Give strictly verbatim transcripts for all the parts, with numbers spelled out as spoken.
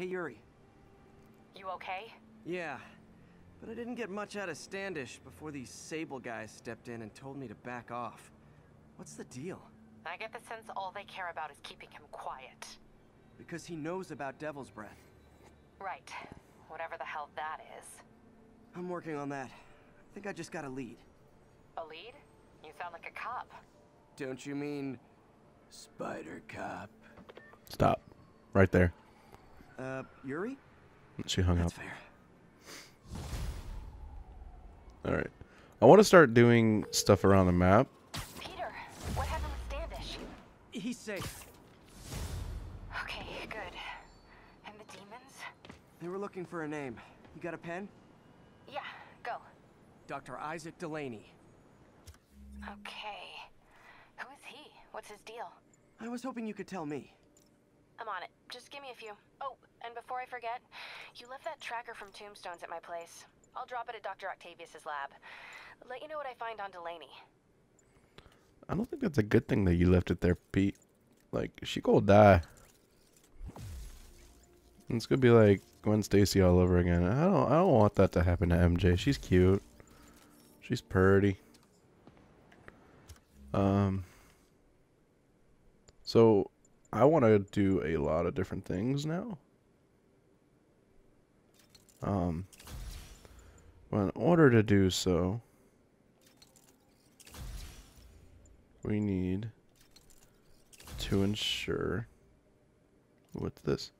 Hey, Yuri. You okay? Yeah, but I didn't get much out of Standish before these Sable guys stepped in and told me to back off. What's the deal? I get the sense all they care about is keeping him quiet. Because he knows about Devil's Breath. Right. Whatever the hell that is. I'm working on that. I think I just got a lead. A lead? You sound like a cop. Don't you mean Spider Cop? Stop. Right there. Uh, Yuri? She hung That's up. Fair. All right. I want to start doing stuff around the map. Peter, what happened with Standish? He's safe. Okay, good. And the demons? They were looking for a name. You got a pen? Yeah, go. Doctor Isaac Delaney. Okay. Who is he? What's his deal? I was hoping you could tell me. I'm on it. Just give me a few. Oh, and before I forget, you left that tracker from Tombstone's at my place. I'll drop it at Doctor Octavius's lab. Let you know what I find on Delaney. I don't think that's a good thing that you left it there, Pete. Like, she gonna die. And it's gonna be like Gwen Stacy all over again. I don't. I don't want that to happen to M J. She's cute. She's pretty. Um. So. I want to do a lot of different things now. Um, well, in order to do so, we need to ensure, what's this?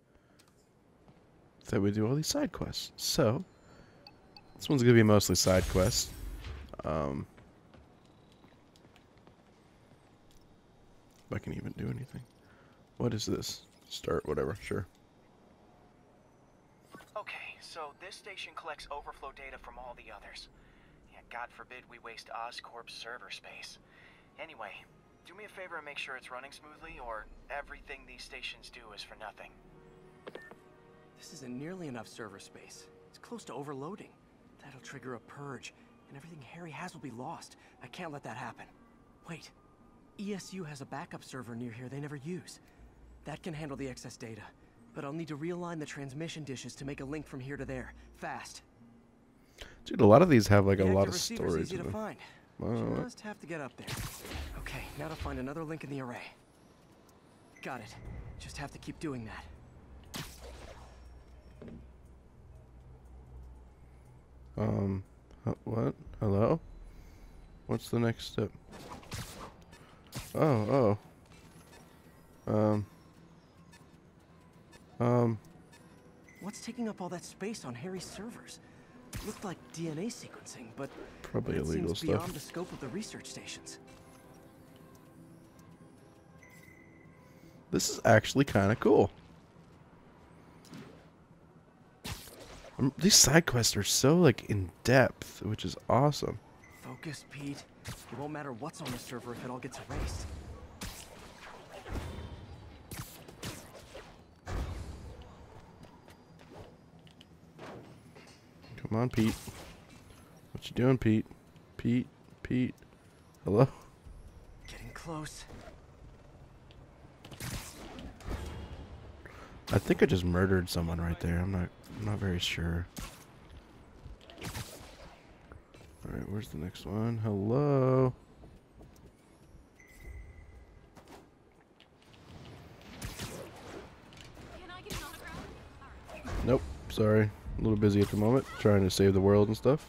That we do all these side quests. So, this one's going to be mostly side quests. Um, if I can even do anything. What is this? Start whatever, sure. Okay, so this station collects overflow data from all the others. Yeah, God forbid we waste Oscorp's server space. Anyway, do me a favor and make sure it's running smoothly, or everything these stations do is for nothing. This isn't nearly enough server space. It's close to overloading. That'll trigger a purge, and everything Harry has will be lost. I can't let that happen. Wait, E S U has a backup server near here they never use. That can handle the excess data, but I'll need to realign the transmission dishes to make a link from here to there, fast. Dude, a lot of these have like a lot of storage. Easy to find. You just have to get up there. Okay, now to find another link in the array. Got it. Just have to keep doing that. Um, what? Hello? What's the next step? Oh, oh. Um. Um. What's taking up all that space on Harry's servers? Looked like D N A sequencing, but probably illegal stuff. Beyond the scope of the research stations. This is actually kind of cool. Um, these side quests are so like in depth, which is awesome. Focus, Pete. It won't matter what's on the server if it all gets erased. Come on, Pete. What you doing, Pete? Pete, Pete. Hello? Getting close. I think I just murdered someone right there. I'm not I'm not very sure. Alright, where's the next one? Hello. Can I get an autograph? Nope, sorry. A little busy at the moment, trying to save the world and stuff.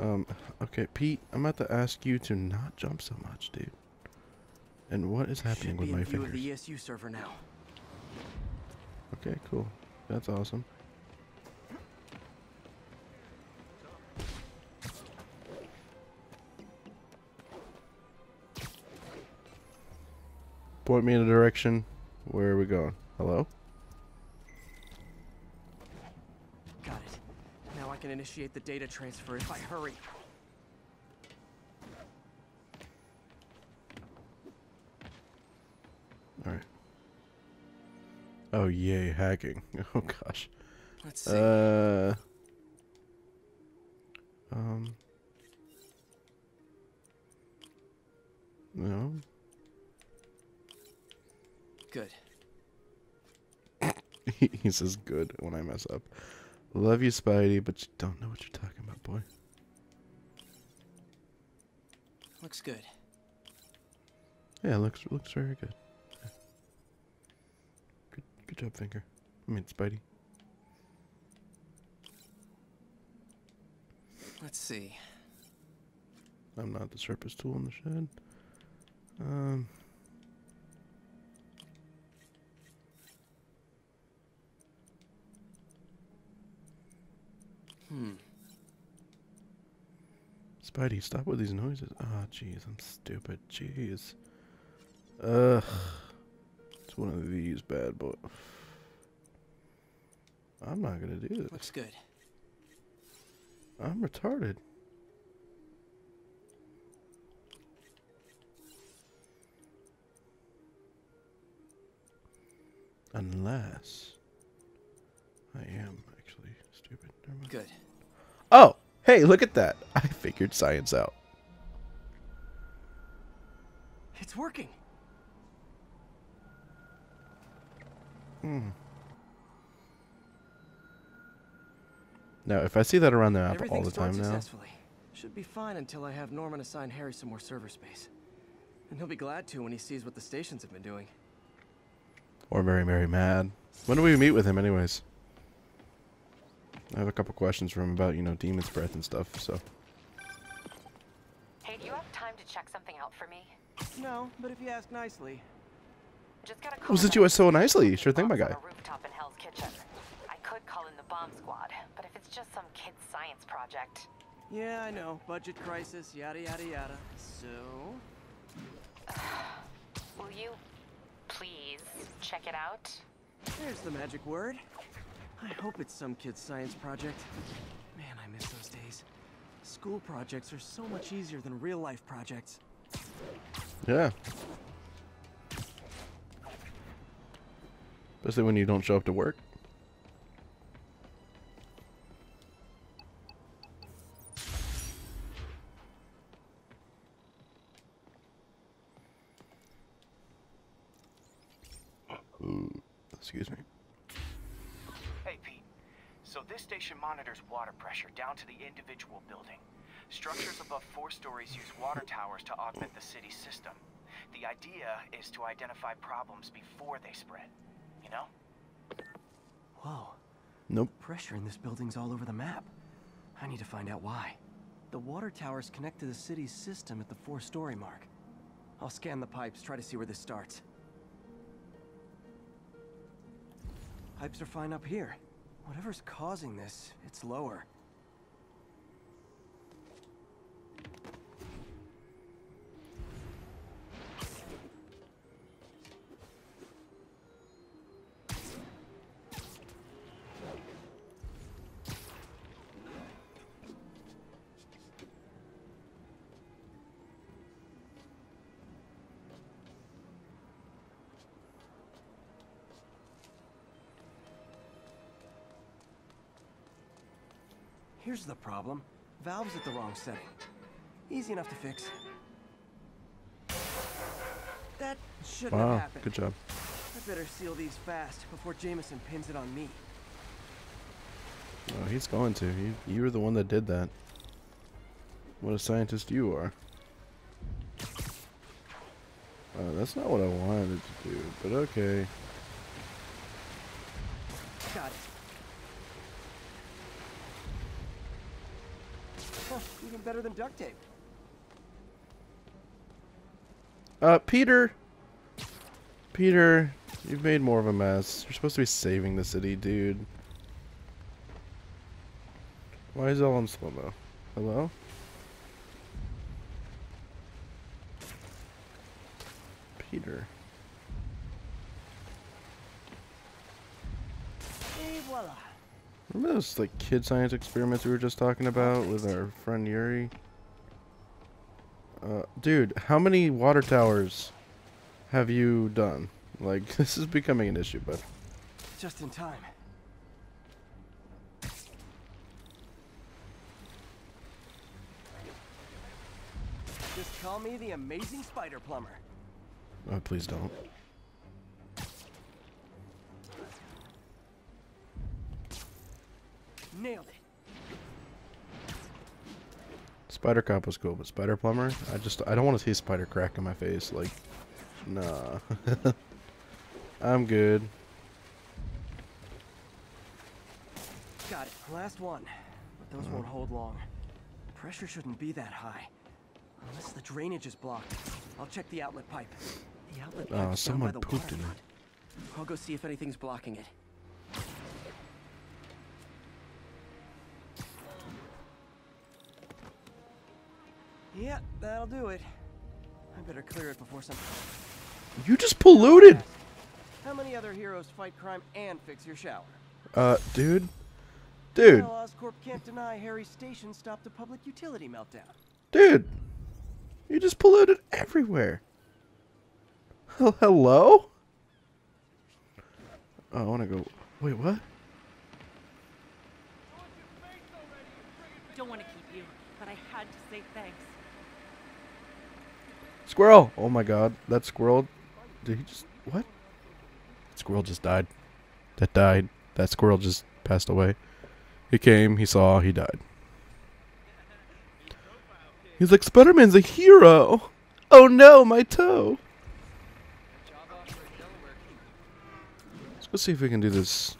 Um, okay, Pete, I'm about to ask you to not jump so much, dude. And what is happening with my fingers? Should be in view of the E S U server now. Okay, cool. That's awesome. Point me in a direction. Where are we going? Hello? Got it. Now I can initiate the data transfer if I hurry. Alright. Oh, yay, hacking. Oh, gosh. Let's see. Uh, um. No. good. He says good when I mess up. Love you, Spidey, but you don't know what you're talking about, boy. Looks good. Yeah, looks looks very good. Yeah. Good, good job, Finger. I mean, Spidey. Let's see. I'm not the surface tool in the shed. Um. Hmm. Spidey, stop with these noises. Ah, oh, jeez, I'm stupid. Jeez. Ugh. It's one of these bad boys. I'm not gonna do this. Looks good. I'm retarded. Unless I am actually stupid. Never mind. Good. Oh, hey, look at that. I figured science out. It's working. Hmm. Now, if I see that around the map all the time now. Should be fine until I have Norman assign Harry some more server space. And he'll be glad to when he sees what the stations have been doing. Or very, very mad. When do we meet with him anyways? I have a couple questions for him about, you know, Demon's Breath and stuff, so. Hey, do you have time to check something out for me? No, but if you ask nicely. Just gotta call. Oh, since you asked so nicely. Sure thing, my guy. Rooftop in Hell's Kitchen. I could call in the bomb squad, but if it's just some kid's science project. Yeah, I know. Budget crisis, yada, yada, yada. So? Uh, will you... please check it out. There's the magic word. I hope it's some kid's science project. Man, I miss those days. School projects are so much easier than real life projects. Yeah. Especially when you don't show up to work. Excuse me. Hey, Pete. So this station monitors water pressure down to the individual building. Structures above four stories use water towers to augment the city's system. The idea is to identify problems before they spread, you know? Whoa. Nope. Pressure in this building's all over the map. I need to find out why. The water towers connect to the city's system at the four-story mark. I'll scan the pipes, try to see where this starts. Pipes are fine up here. Whatever's causing this, it's lower. Here's the problem. Valve's at the wrong setting. Easy enough to fix. That shouldn't wow, have happened. Good job. I better seal these fast before Jameson pins it on me. Oh, he's going to. You, you were the one that did that. What a scientist you are. Oh, that's not what I wanted to do, but okay. Got it. Even better than duct tape. Uh, Peter. Peter, you've made more of a mess. You're supposed to be saving the city, dude. Why is it all in slow-mo? Hello? Peter. Et voila. Remember those like kid science experiments we were just talking about with our friend Yuri? Uh, dude, how many water towers have you done? Like, this is becoming an issue, but just in time. Just call me the amazing spider plumber. Oh, please don't. Nailed it. Spider Cop was cool, but Spider Plumber? I just, I don't want to see Spider Crack in my face. Like, nah. I'm good. Got it. Last one. But those won't hold long. Pressure shouldn't be that high. Unless the drainage is blocked. I'll check the outlet pipe. The outlet pipe. Oh, someone pooped in it. I'll go see if anything's blocking it. Yeah, that'll do it. I better clear it before something. You just polluted! How many other heroes fight crime and fix your shower? Uh, dude? Dude. Well, Oscorp can't deny Harry's station stopped the public utility meltdown. Dude! You just polluted everywhere. Hello? Oh, I want to go. Wait, what? Don't want to keep you, but I had to say thanks. Squirrel! Oh my god, that squirrel. Did he just. What? That squirrel just died. That died. That squirrel just passed away. He came, he saw, he died. He's like, Spider-Man's a hero! Oh no, my toe! Let's go see if we can do this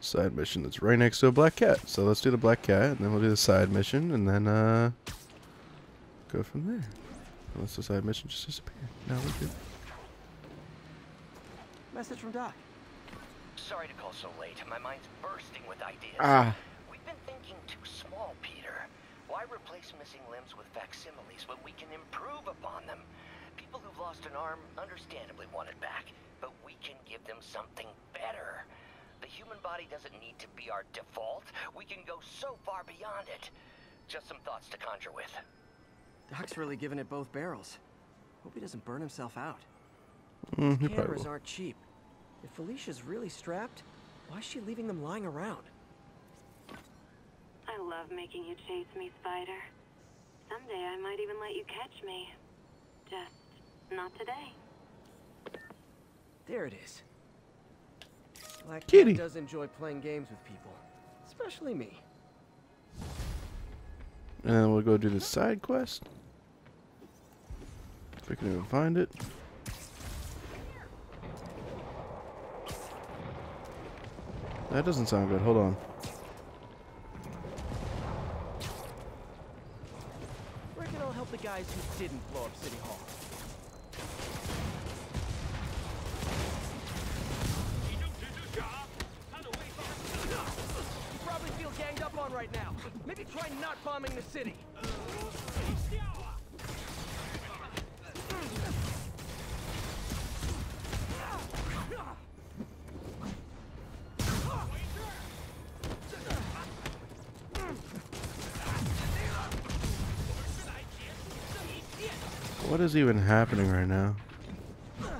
side mission that's right next to a black cat. So let's do the black cat, and then we'll do the side mission, and then, uh... go from there. Unless the side mission just disappeared. No, we're good. Message from Doc. Sorry to call so late. My mind's bursting with ideas. Ah. We've been thinking too small, Peter. Why replace missing limbs with facsimiles when we can improve upon them? People who've lost an arm understandably want it back, but we can give them something better. The human body doesn't need to be our default. We can go so far beyond it. Just some thoughts to conjure with. Doc's really giving it both barrels. Hope he doesn't burn himself out. Mm, he cameras aren't cheap. If Felicia's really strapped, why is she leaving them lying around? I love making you chase me, Spider. Someday I might even let you catch me. Just not today. There it is. Black Kitty does enjoy playing games with people, especially me. And we'll go do the side quest. If we can even find it. That doesn't sound good. Hold on. Reckon I'll help the guys who didn't blow up City Hall. You probably feel ganged up on right now. Maybe try not bombing the city. What is even happening right now? Yeah,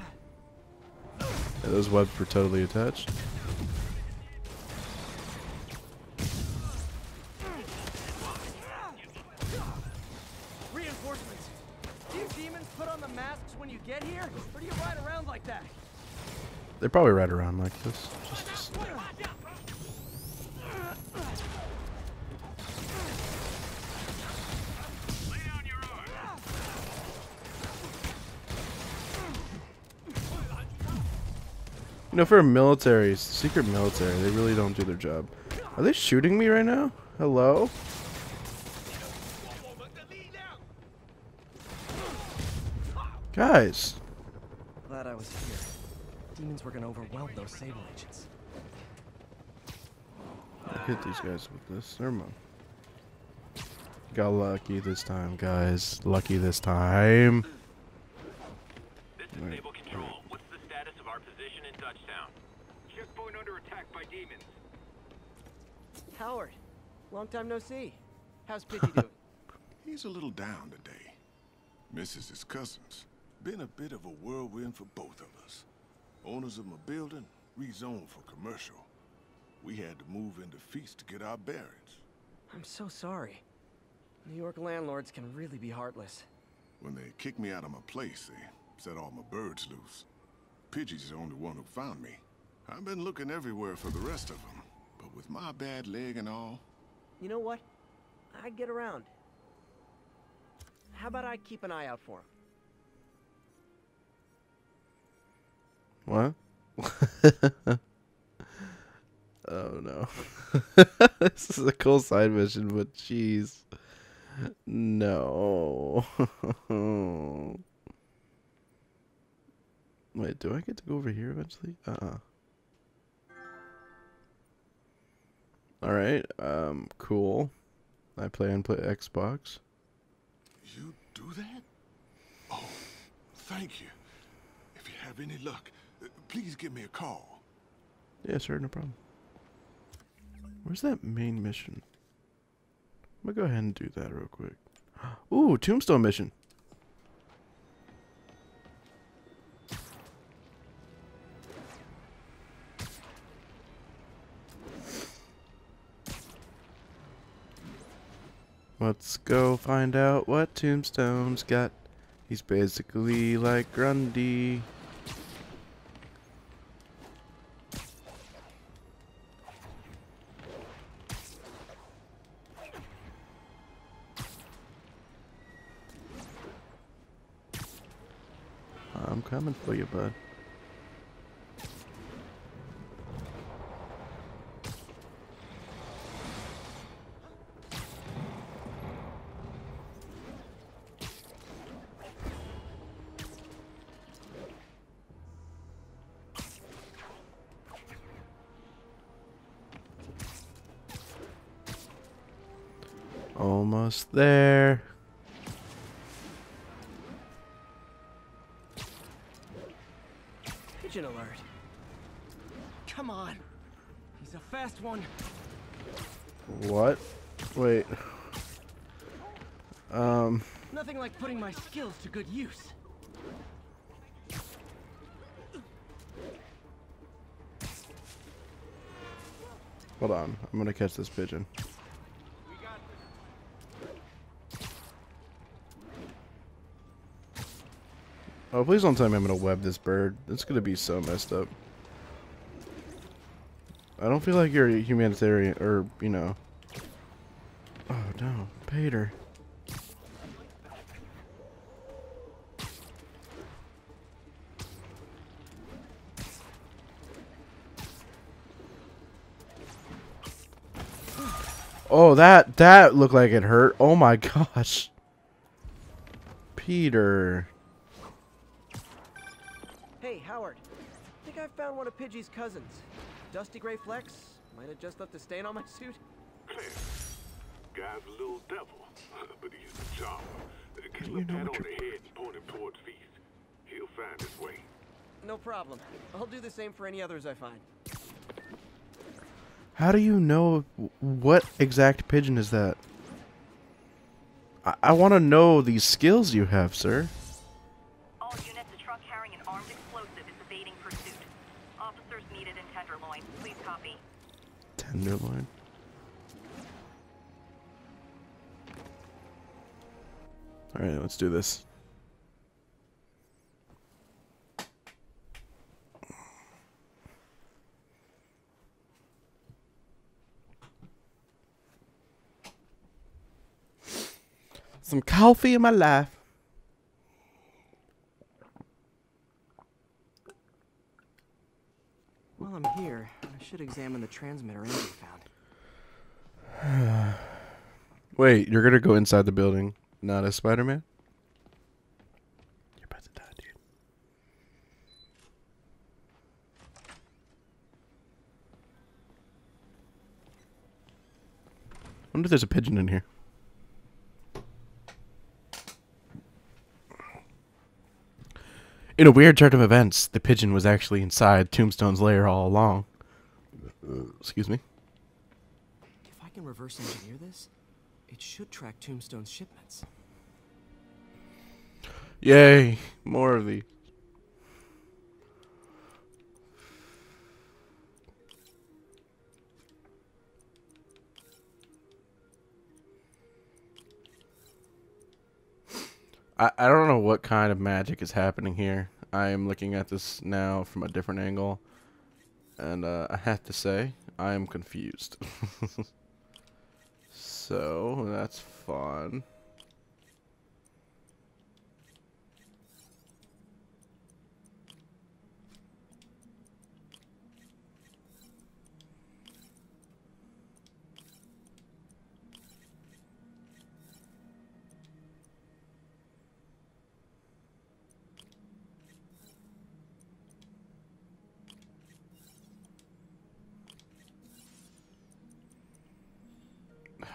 those webs were totally attached. Reinforcements. Do you demons put on the masks when you get here, or do you ride around like that? They probably ride around like this. Just, just. You know, for military, secret military, they really don't do their job. Are they shooting me right now? Hello? Guys. Glad I was here. Demons were gonna overwhelm those Sable agents. I hit these guys with this. Never mind. Got lucky this time, guys. Lucky this time. This is Sable Control. Checkpoint under attack by demons. Howard, long time no see. How's Piggy doing? He's a little down today. Misses his cousins. Been a bit of a whirlwind for both of us. Owners of my building rezoned for commercial. We had to move into Feast to get our bearings. I'm so sorry. New York landlords can really be heartless. When they kicked me out of my place, they set all my birds loose. Pidgey's the only one who found me. I've been looking everywhere for the rest of them, but with my bad leg and all. You know what? I get around. How about I keep an eye out for him? What? Oh no. This is a cool side mission, but jeez. No. Wait, do I get to go over here eventually? Uh-uh. Alright, um, cool. I play and play Xbox. You do that? Oh, thank you. If you have any luck, please give me a call. Yeah, sure, no problem. Where's that main mission? I'm gonna go ahead and do that real quick. Ooh, Tombstone mission. Let's go find out what Tombstone's got. He's basically like Grundy. I'm coming for you, bud. Almost there. Pigeon alert. Come on. He's a fast one. What? Wait. Um. Nothing like putting my skills to good use. Hold on. I'm gonna catch this pigeon. Oh, please don't tell me I'm gonna web this bird. It's gonna be so messed up. I don't feel like you're a humanitarian, or, you know. Oh no, Peter. Oh, that, that looked like it hurt. Oh my gosh. Peter. Howard, I think I found one of Pidgey's cousins. Dusty Grey Flex might have just left a stain on my suit. Hey, guy's a little devil, but he's a charmer. Give him a pat on the head and point him towards these. He'll find his way. No problem. I'll do the same for any others I find. How do you know what exact pigeon is that? I, I want to know these skills you have, sir. Tenderloin. All right, let's do this. Some coffee in my life. While I'm here, I should examine the transmitter Andy found. Wait, you're gonna go inside the building, not as Spider-Man? You're about to die, dude. I wonder if there's a pigeon in here. In a weird turn of events, the pigeon was actually inside Tombstone's lair all along. Uh, excuse me. If I can reverse engineer this, it should track Tombstone's shipments. Yay, more of these. I don't know what kind of magic is happening here. I am looking at this now from a different angle. and uh, I have to say, I am confused. So, that's fun.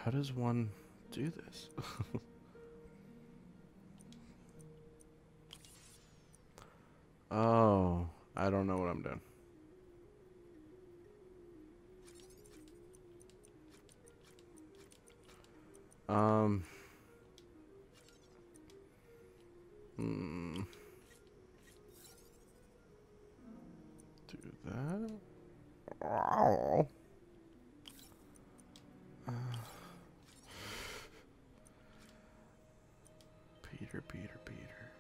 How does one do this? Oh, I don't know what I'm doing. Um. Hmm. Do that. Oh. Peter, Peter, Peter.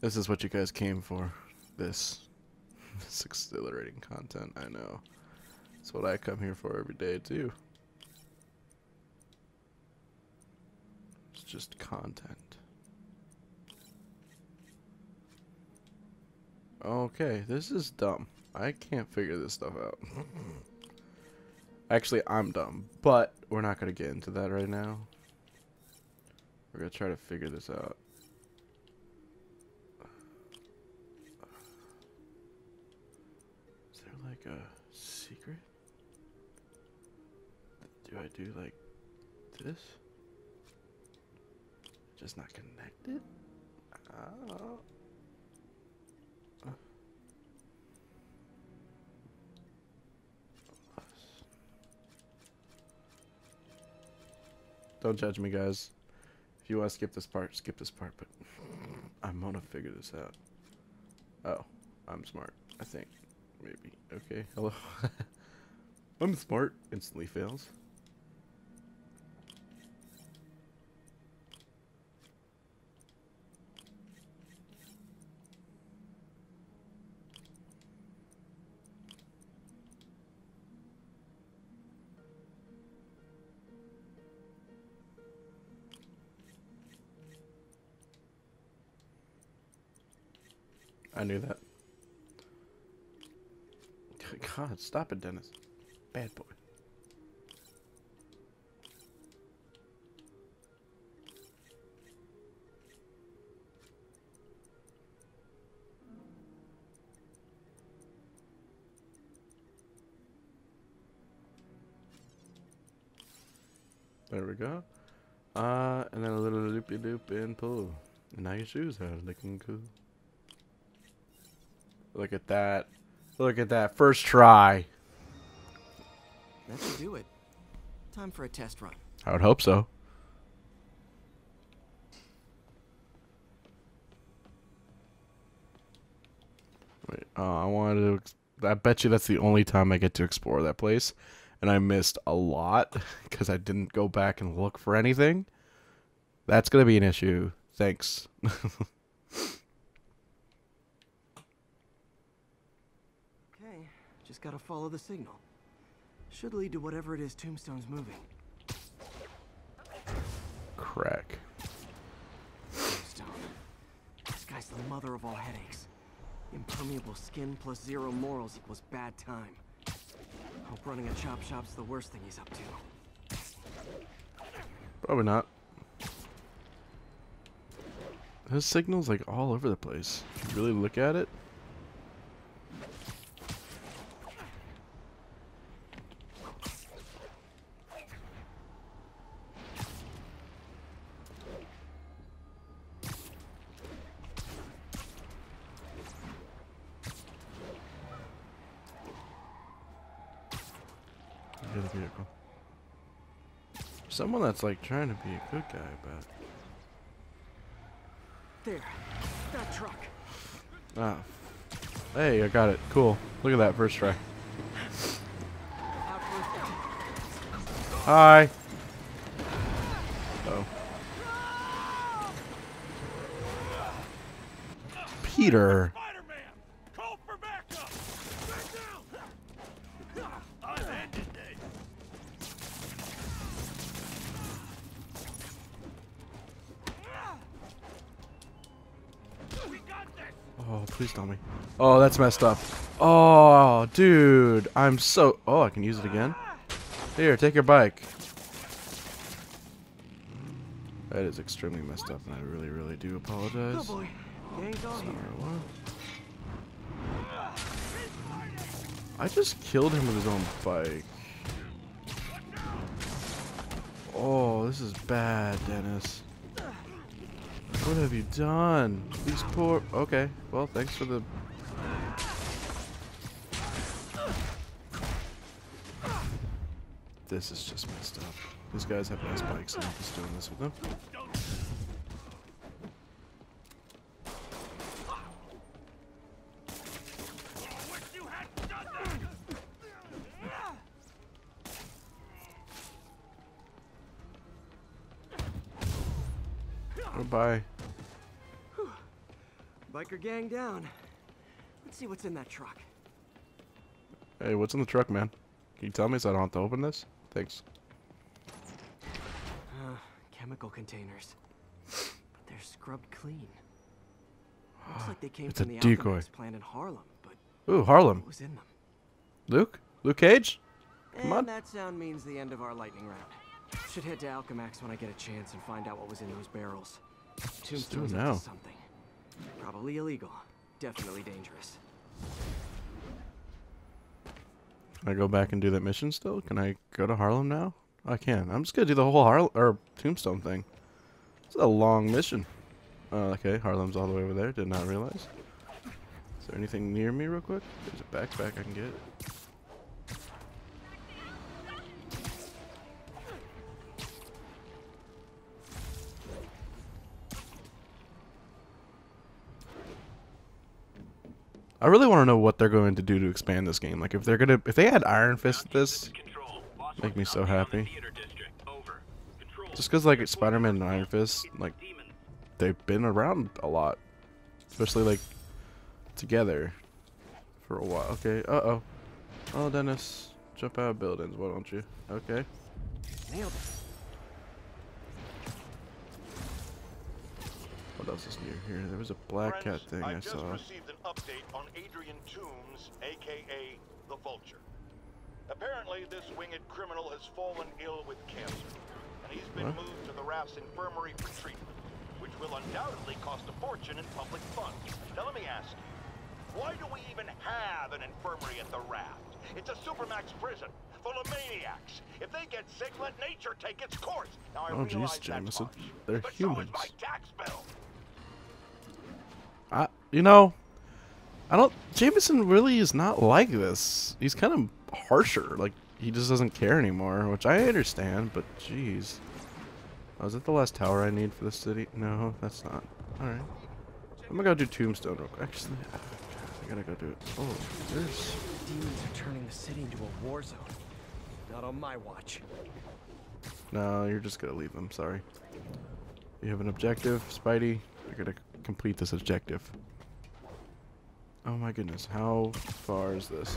This is what you guys came for. This, this exhilarating content. I know. It's what I come here for every day too. It's just content. Okay, this is dumb. I can't figure this stuff out. Actually, I'm dumb, but we're not going to get into that right now. We're going to try to figure this out. Is there like a secret? Do I do like this? Just not connected? Oh. Don't judge me, guys. If you want to skip this part, skip this part, but I'm gonna figure this out. Oh, I'm smart, I think. Maybe. Okay, hello. I'm smart. Instantly fails. I knew that. God, stop it, Dennis. Bad boy. There we go. Uh, and then a little loopy-loop and pull. And now your shoes are looking cool. Look at that. Look at that. First try. That should do it. Time for a test run. I would hope so. Wait, oh, I wanted to... I bet you that's the only time I get to explore that place. And I missed a lot because I didn't go back and look for anything. That's going to be an issue. Thanks. Just gotta follow the signal. Should lead to whatever it is Tombstone's moving. Crack. Tombstone. This guy's the mother of all headaches. Impermeable skin plus zero morals equals bad time. Hope running a chop shop's the worst thing he's up to. Probably not. His signal's like all over the place. If you really look at it. Someone that's like trying to be a good guy about it. There, that truck. Ah, hey, I got it. Cool. Look at that first try. Hi. Uh oh. Peter. Oh, please tell me. Oh, that's messed up. Oh, dude. I'm so... Oh, I can use it again? Here, take your bike. That is extremely messed up, and I really, really do apologize. Sorry, what? I just killed him with his own bike. Oh, this is bad, Dennis. What have you done? These poor... Okay, well, thanks for the... This is just messed up. These guys have nice bikes and I'm just doing this with them. Goodbye. Biker gang down. Let's see what's in that truck. Hey, what's in the truck, man? Can you tell me so I don't have to open this? Thanks. Uh, chemical containers. But they're scrubbed clean. Looks like they came from the Alchemax plant in Harlem, but ooh, Harlem. What was in them? Luke? Luke Cage? Come on. And that sound means the end of our lightning round. Should head to Alchemax when I get a chance and find out what was in those barrels. Tombstone's up to something. Probably illegal. Definitely dangerous. Can I go back and do that mission still? Can I go to Harlem now? I can. I'm just gonna do the whole Harlem or Tombstone thing. It's a long mission. Uh, okay, Harlem's all the way over there. Did not realize. Is there anything near me real quick? There's a backpack I can get. I really want to know what they're going to do to expand this game. Like if they're gonna, if they had Iron Fist at this, make me so happy. Just because like Spider-Man and Iron Fist, like they've been around a lot, especially like together for a while. Okay. Uh oh. Oh, Dennis, jump out of buildings. Why don't you? Okay. What else is near here? There was a black Friends, cat thing I, I just saw. Received an update on Adrian Toomes, aka the Vulture. Apparently, this winged criminal has fallen ill with cancer, and he's been what? moved to the raft's infirmary for treatment, which will undoubtedly cost a fortune in public funds. Now, let me ask you, why do we even have an infirmary at the raft? It's a supermax prison full of maniacs. If they get sick, let nature take its course. Now, I oh, realize geez, Jameson, harsh, they're but humans. So is my tax bill. I, you know, I don't. Jameson really is not like this. He's kind of harsher. Like he just doesn't care anymore, which I understand. But jeez, oh, is that the last tower I need for the city? No, that's not. All right, I'm gonna go do Tombstone real quick. Actually, I gotta go do it. Oh, there's. Demons are turning the city into a war zone. Not on my watch. No, you're just gonna leave them. Sorry. You have an objective, Spidey. You're gonna complete this objective. Oh my goodness, how far is this?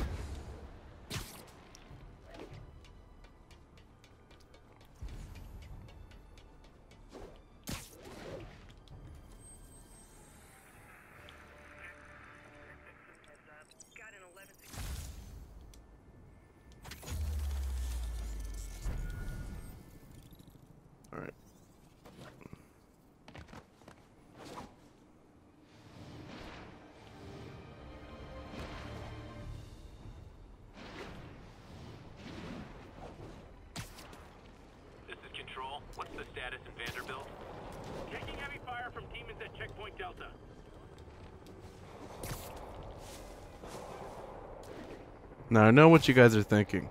Now I know what you guys are thinking.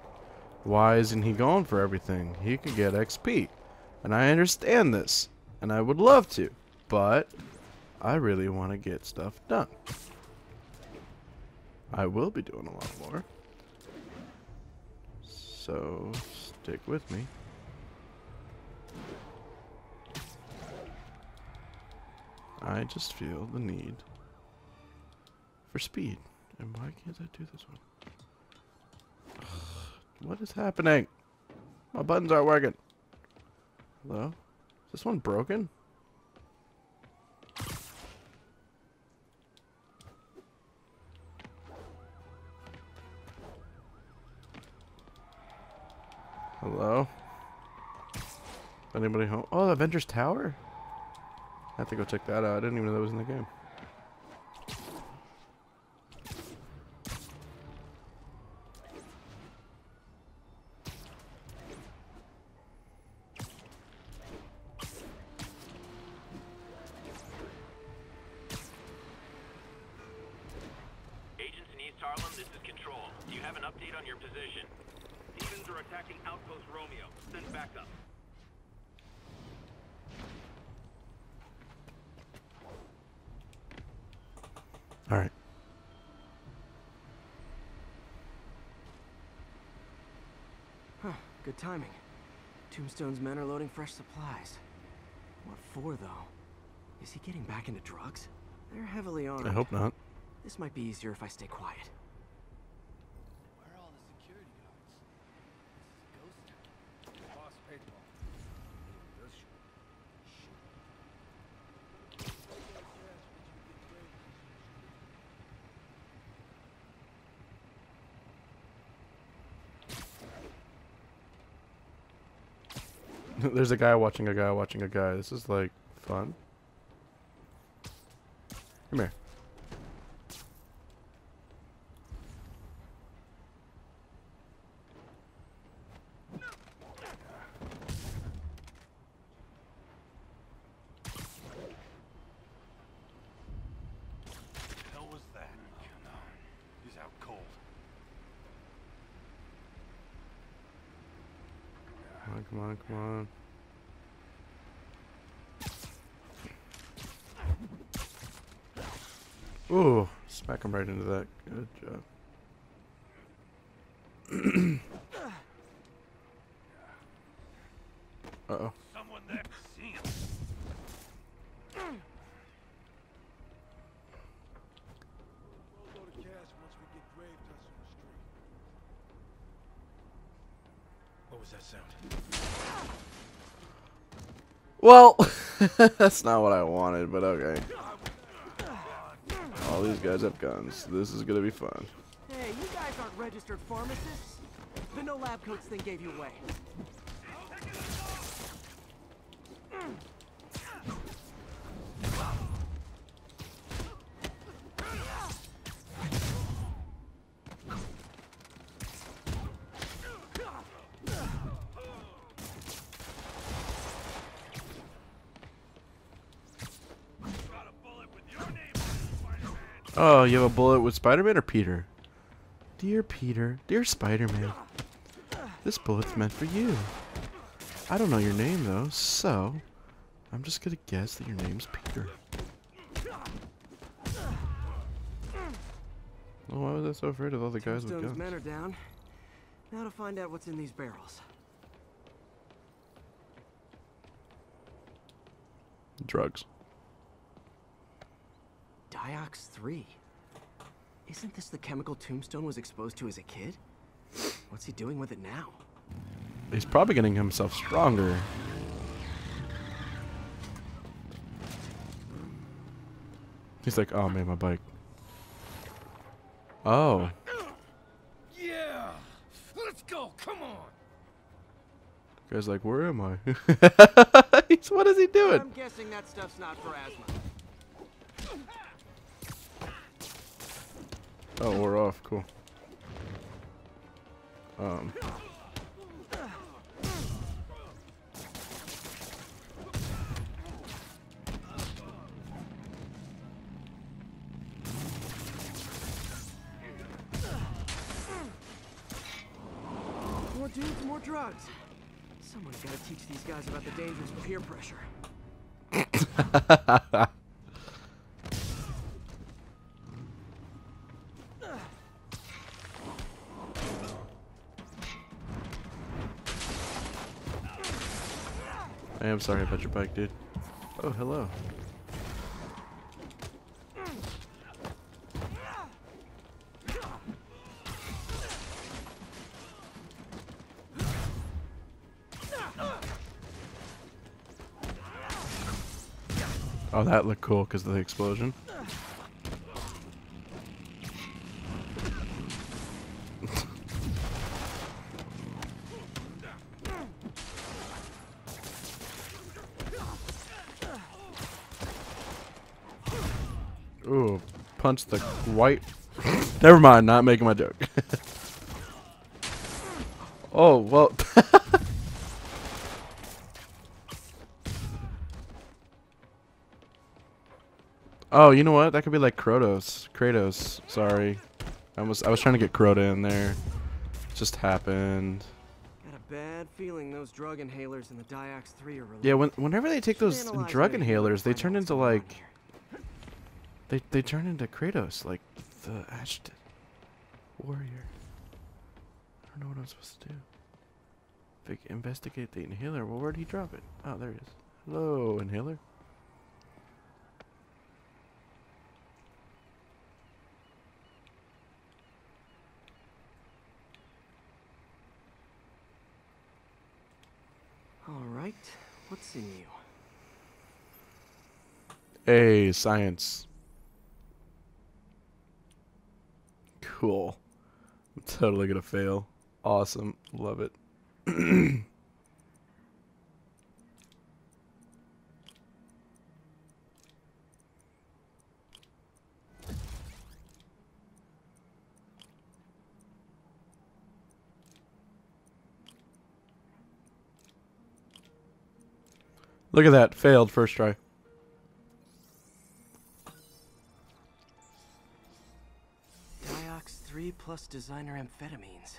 Why isn't he going for everything? He could get X P. And I understand this. And I would love to. But I really want to get stuff done. I will be doing a lot more. So stick with me. I just feel the need for speed. And why can't I do this one? Ugh, what is happening? My buttons aren't working. Hello? Is this one broken? Hello? Anybody home? Oh, the Avengers Tower? I have to go check that out. I didn't even know that was in the game. Good timing. Tombstone's men are loading fresh supplies. What for, though? Is he getting back into drugs? They're heavily armed. I hope not. This might be easier if I stay quiet. Where are all the security guards? This is ghost. Boss There's a guy watching a guy watching a guy. This is like fun. Come here. Come on, come on. Ooh, smack him right into that. Good job. Uh-oh. Someone there. See him. What was that sound? Well, that's not what I wanted, but okay. All these guys have guns. This is gonna be fun. Hey, you guys aren't registered pharmacists. The no lab coats thing gave you away. Oh, you have a bullet with Spider-Man or Peter? Dear Peter, dear Spider-Man, this bullet's meant for you. I don't know your name, though, so I'm just gonna guess that your name's Peter. Well, why was I so afraid of all the guys with guns? Men are down. Now to find out what's in these barrels. Drugs. Iox three. Isn't this the chemical Tombstone was exposed to as a kid? What's he doing with it now? He's probably getting himself stronger. He's like, oh man, my bike. Oh. Yeah. Let's go. Come on. The guy's like, where am I? He's, what is he doing? I'm guessing that stuff's not for asthma. Oh, we're off. Cool. Um. More dudes, more drugs. Someone's got to teach these guys about the dangers of peer pressure. I am sorry about your bike, dude. Oh, hello. Oh, that looked cool because of the explosion. Ooh, punch the white. Never mind, not making my joke. Oh, well. Oh, you know what? That could be like Kratos. Kratos, sorry. I was I was trying to get Crota in there. Just happened. Got a bad feeling those drug inhalers in the Diox three are related. Yeah, when, whenever they take those drug inhalers, they turn into like They they turn into Kratos, like the Ashton warrior. I don't know what I'm supposed to do. If I investigate the inhaler. Well, where'd he drop it? Oh, there it is. Hello, inhaler. Alright, what's in you? Hey, science. Cool. I'm totally gonna fail. Awesome. Love it. Look at that, failed first try. Diox three plus designer amphetamines.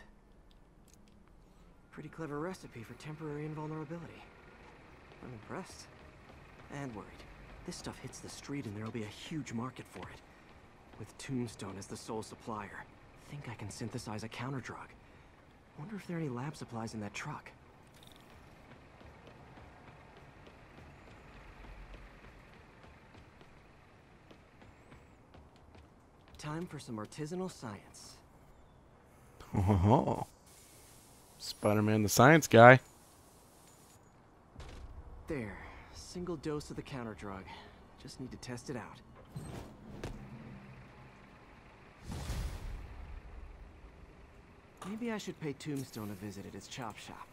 Pretty clever recipe for temporary invulnerability. I'm impressed. And worried. This stuff hits the street and there'll be a huge market for it. With Tombstone as the sole supplier, I think I can synthesize a counter drug. Wonder if there are any lab supplies in that truck. Time for some artisanal science. Oh, Spider-Man the science guy. There, single dose of the counter drug. Just need to test it out. Maybe I should pay Tombstone a visit at his chop shop.